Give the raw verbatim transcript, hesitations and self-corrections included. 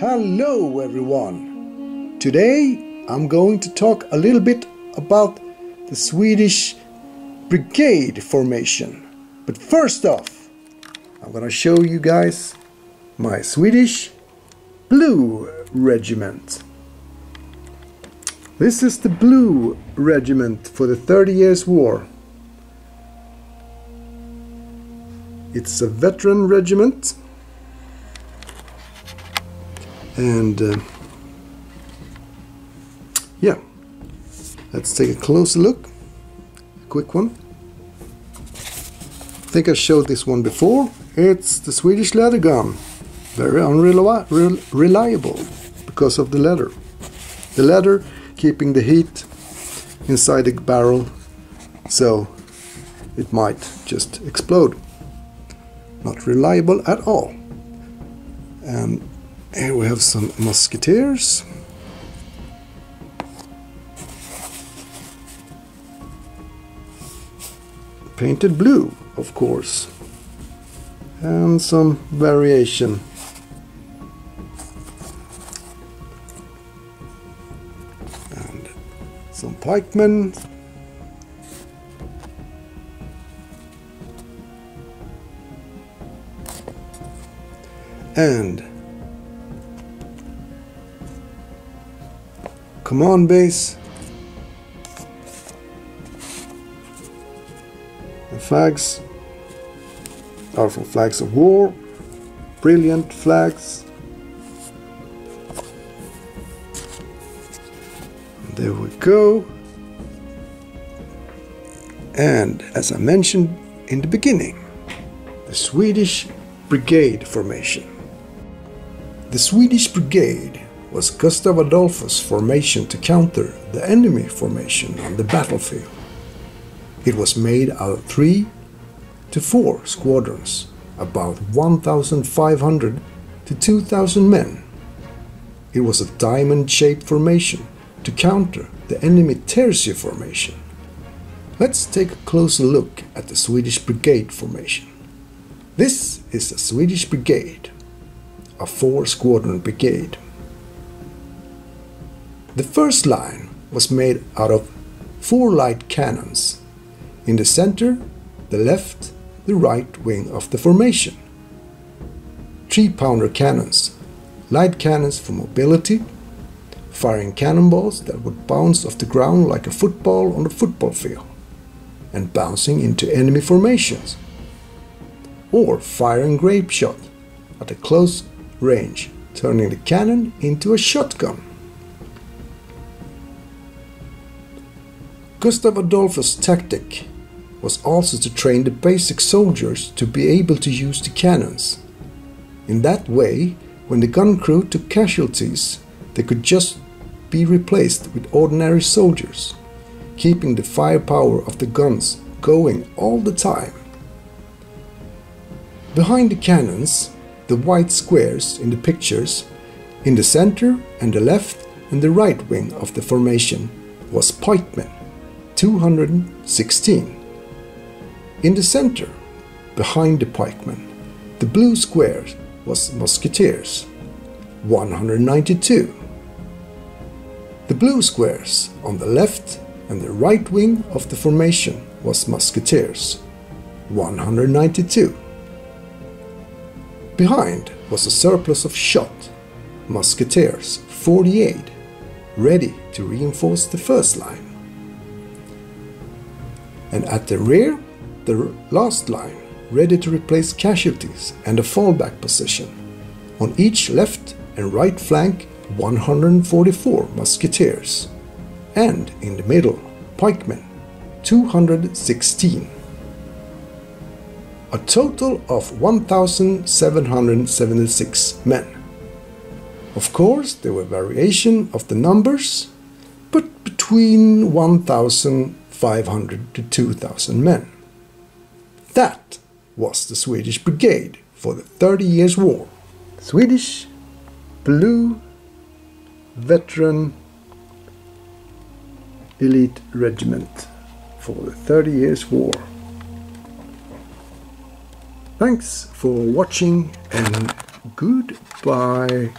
Hello everyone! Today I'm going to talk a little bit about the Swedish Brigade Formation. But first off, I'm gonna show you guys my Swedish Blue Regiment. This is the Blue Regiment for the Thirty Years War. It's a veteran regiment. And uh, yeah, let's take a closer look, a quick one. I think I showed this one before. It's the Swedish leather gun, very unreliable because of the leather. The leather keeping the heat inside the barrel, so it might just explode. Not reliable at all. And here we have some musketeers. Painted blue, of course. And some variation. And some pikemen. And command base, the flags are from flags of war, brilliant flags. There we go. And as I mentioned in the beginning, the Swedish Brigade Formation. The Swedish Brigade was Gustav Adolphus' formation to counter the enemy formation on the battlefield. It was made out of three to four squadrons, about one thousand five hundred to two thousand men. It was a diamond-shaped formation to counter the enemy Tercio formation. Let's take a closer look at the Swedish Brigade formation. This is a Swedish Brigade, a four-squadron brigade. The first line was made out of four light cannons. In the center, the left, the right wing of the formation. Three-pounder cannons, light cannons for mobility, firing cannonballs that would bounce off the ground like a football on the football field, and bouncing into enemy formations, or firing grape shot at a close range, turning the cannon into a shotgun. Gustav Adolphus' tactic was also to train the basic soldiers to be able to use the cannons. In that way, when the gun crew took casualties, they could just be replaced with ordinary soldiers, keeping the firepower of the guns going all the time. Behind the cannons, the white squares in the pictures, in the center and the left and the right wing of the formation, was pikemen, two hundred sixteen. In the center, behind the pikemen, the blue square was musketeers, one hundred ninety-two. The blue squares on the left and the right wing of the formation was musketeers, one hundred ninety-two. Behind was a surplus of shot, musketeers, forty-eight, ready to reinforce the first line. And at the rear, the last line, ready to replace casualties and a fallback position. On each left and right flank, one hundred forty-four musketeers. And in the middle, pikemen, two hundred sixteen. A total of one thousand seven hundred seventy-six men. Of course, there were variation of the numbers, but between one thousand five hundred to two thousand men. That was the Swedish Brigade for the Thirty Years' War. Swedish Blue Veteran Elite Regiment for the Thirty Years' War. Thanks for watching, and goodbye